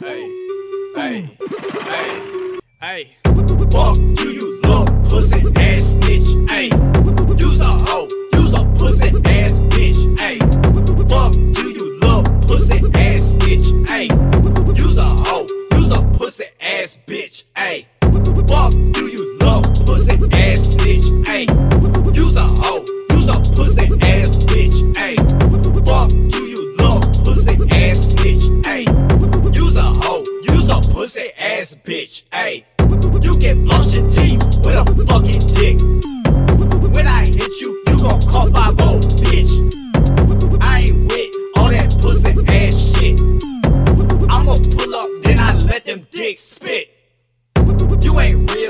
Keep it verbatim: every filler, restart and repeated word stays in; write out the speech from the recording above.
Hey, hey, hey, hey. Fuck you, you little pussy ass snitch. Hey, use a hoe, use a pussy ass bitch. Hey, fuck you, you little pussy ass snitch. Hey, use a hoe, use a pussy ass bitch. Hey, fuck you, you little pussy ass snitch. Hey, use a hoe, use a pussy ass bitch. Hey, fuck you, you little pussy ass snitch. Hey. Pussy ass bitch, ayy. You can flush your teeth with a fucking dick. When I hit you, you gon' call five oh, bitch. I ain't with all that pussy ass shit. I'ma pull up, then I let them dicks spit. You ain't real.